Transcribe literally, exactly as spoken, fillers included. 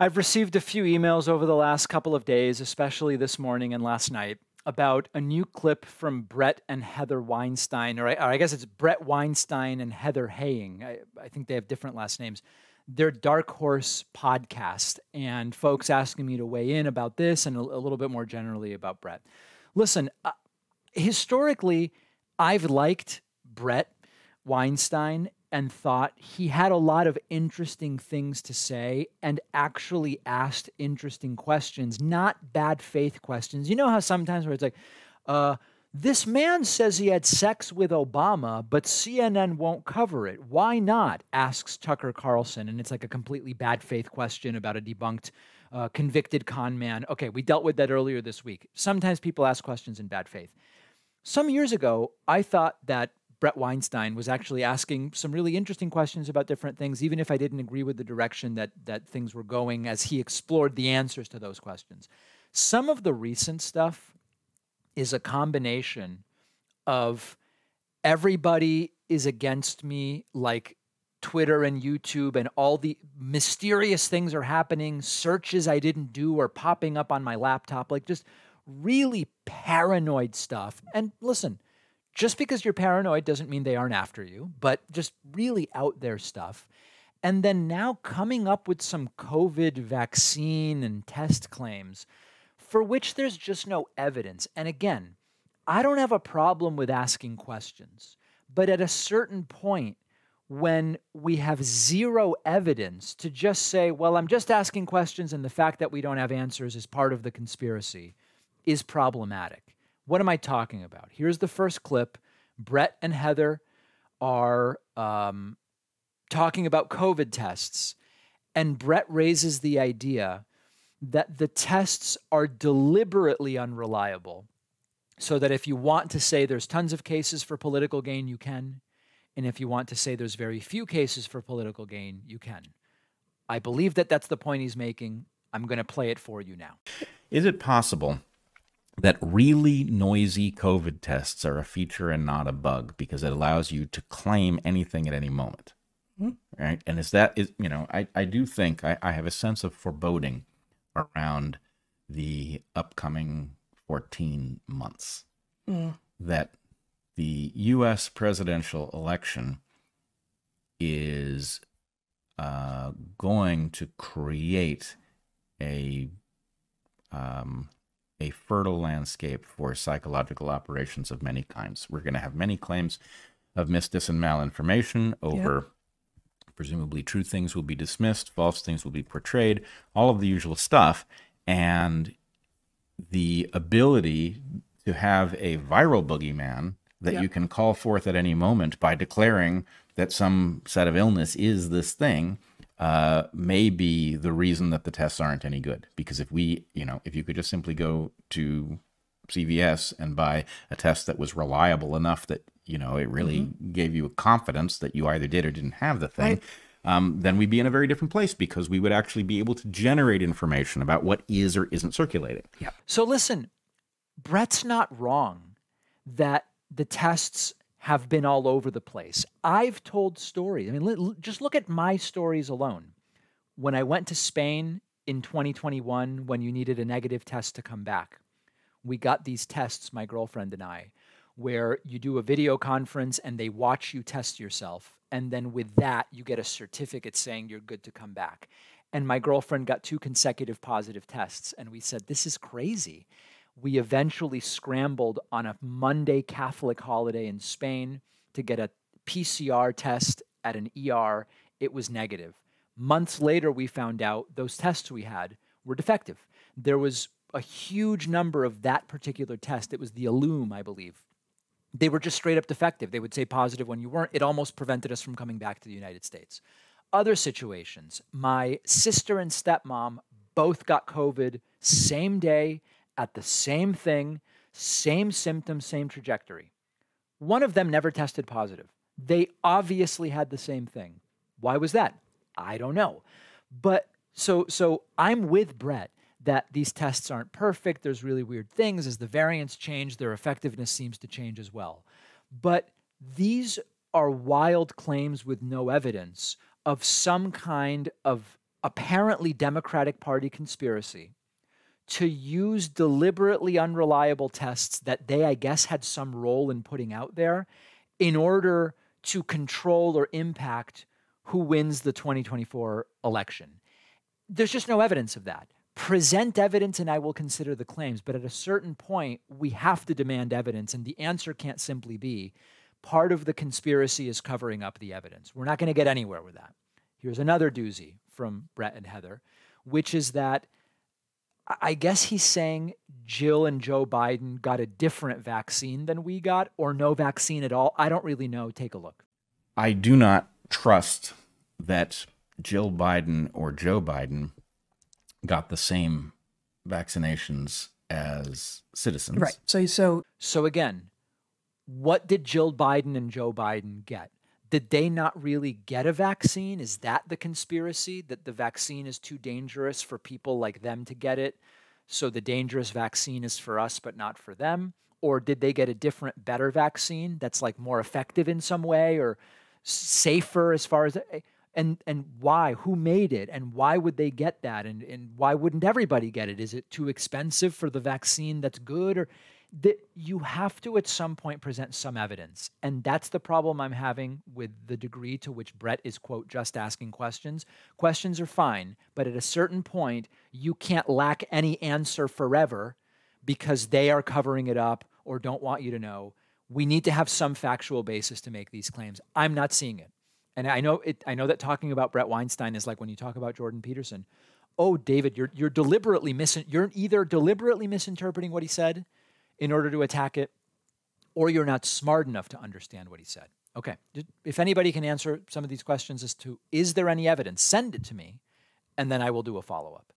I've received a few emails over the last couple of days, especially this morning and last night, about a new clip from Brett and Heather Weinstein, or I, or I guess it's Brett Weinstein and Heather Haying. I, I think they have different last names. Their Dark Horse podcast, and folks asking me to weigh in about this and a, a little bit more generally about Brett. Listen, uh, historically, I've liked Brett Weinstein and thought he had a lot of interesting things to say and actually asked interesting questions, not bad faith questions. You know how sometimes where it's like, uh, this man says he had sex with Obama, but C N N won't cover it. Why not? Asks Tucker Carlson. And it's like a completely bad faith question about a debunked, uh, convicted con man. Okay, we dealt with that earlier this week. Sometimes people ask questions in bad faith. Some years ago, I thought that Brett Weinstein was actually asking some really interesting questions about different things, even if I didn't agree with the direction that, that things were going as he explored the answers to those questions. Some of the recent stuff is a combination of everybody is against me, like Twitter and YouTube, and all the mysterious things are happening, searches I didn't do are popping up on my laptop, like just really paranoid stuff. And listen, just because you're paranoid doesn't mean they aren't after you, but just really out there stuff. And then now coming up with some COVID vaccine and test claims for which there's just no evidence. And again, I don't have a problem with asking questions, but at a certain point when we have zero evidence to just say, well, I'm just asking questions and the fact that we don't have answers is part of the conspiracy is problematic. What am I talking about? Here's the first clip. Brett and Heather are um, talking about COVID tests, and Brett raises the idea that the tests are deliberately unreliable so that if you want to say there's tons of cases for political gain, you can, and if you want to say there's very few cases for political gain, you can. I believe that that's the point he's making. I'm going to play it for you now. Is it possible that really noisy COVID tests are a feature and not a bug because it allows you to claim anything at any moment, mm-hmm. right? And is that, is, you know, I, I do think I, I have a sense of foreboding around the upcoming fourteen months, mm. that the U S presidential election is uh, going to create a... Um, a fertile landscape for psychological operations of many kinds. We're going to have many claims of misdis and malinformation over yep. presumably true things will be dismissed, false things will be portrayed, all of the usual stuff. And the ability to have a viral boogeyman that yep. you can call forth at any moment by declaring that some set of illness is this thing Uh, may be the reason that the tests aren't any good. Because if we, you know, if you could just simply go to C V S and buy a test that was reliable enough that, you know, it really mm-hmm. gave you a confidence that you either did or didn't have the thing, I... um, then we'd be in a very different place because we would actually be able to generate information about what is or isn't circulating. Yeah. So listen, Brett's not wrong that the tests have been all over the place. I've told stories. I mean, just look at my stories alone. When I went to Spain in twenty twenty-one, when you needed a negative test to come back, we got these tests, my girlfriend and I, where you do a video conference and they watch you test yourself. And then with that, you get a certificate saying you're good to come back. And my girlfriend got two consecutive positive tests. And we said, this is crazy. We eventually scrambled on a Monday Catholic holiday in Spain to get a P C R test at an E R. It was negative. Months later, we found out those tests we had were defective. There was a huge number of that particular test. It was the Illum, I believe. They were just straight up defective. They would say positive when you weren't. It almost prevented us from coming back to the United States. Other situations, my sister and stepmom both got COVID same day, at the same thing, same symptoms, same trajectory. One of them never tested positive. They obviously had the same thing. Why was that? I don't know. But so, so I'm with Brett that these tests aren't perfect. There's really weird things. As the variants change, their effectiveness seems to change as well. But these are wild claims with no evidence of some kind of apparently Democratic Party conspiracy to use deliberately unreliable tests that they, I guess, had some role in putting out there in order to control or impact who wins the twenty twenty-four election. There's just no evidence of that. Present evidence and I will consider the claims, but at a certain point, we have to demand evidence, and the answer can't simply be part of the conspiracy is covering up the evidence. We're not going to get anywhere with that. Here's another doozy from Brett and Heather, which is that I guess he's saying Jill and Joe Biden got a different vaccine than we got, or no vaccine at all. I don't really know. Take a look. I do not trust that Jill Biden or Joe Biden got the same vaccinations as citizens. Right. So, so, so again, what did Jill Biden and Joe Biden get? Did they not really get a vaccine? Is that the conspiracy, that the vaccine is too dangerous for people like them to get it? So the dangerous vaccine is for us, but not for them? Or did they get a different, better vaccine that's like more effective in some way or safer as far as... And and why? Who made it? And why would they get that? And and why wouldn't everybody get it? Is it too expensive for the vaccine that's good? Or that you have to at some point present some evidence, and that's the problem I'm having with the degree to which Brett is, quote, just asking questions. Questions are fine, but at a certain point, you can't lack any answer forever because they are covering it up or don't want you to know. We need to have some factual basis to make these claims. I'm not seeing it. And I know it. I know that talking about Brett Weinstein is like when you talk about Jordan Peterson. Oh, David, you're you're deliberately misin. You're either deliberately misinterpreting what he said, in order to attack it, or you're not smart enough to understand what he said. Okay, if anybody can answer some of these questions as to is there any evidence, send it to me, and then I will do a follow-up.